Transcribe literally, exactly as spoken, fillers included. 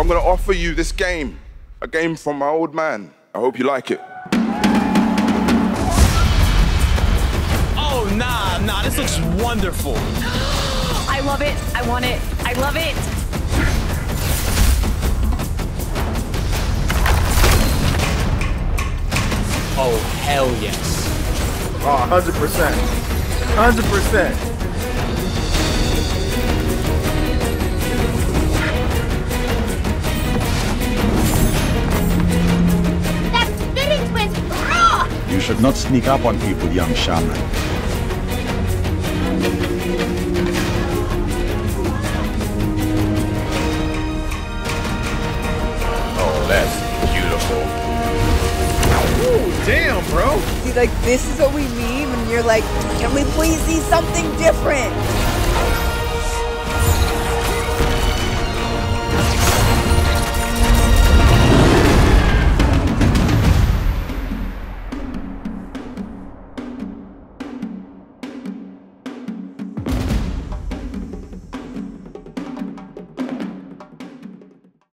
I'm going to offer you this game, a game from my old man. I hope you like it. Oh, nah, nah, this looks wonderful. I love it. I want it. I love it. Oh, hell yes. Oh, one hundred percent. one hundred percent. You should not sneak up on people, young shaman. Oh, that's beautiful. Ooh, damn, bro. See, like, this is what we mean when you're like, can we please see something different?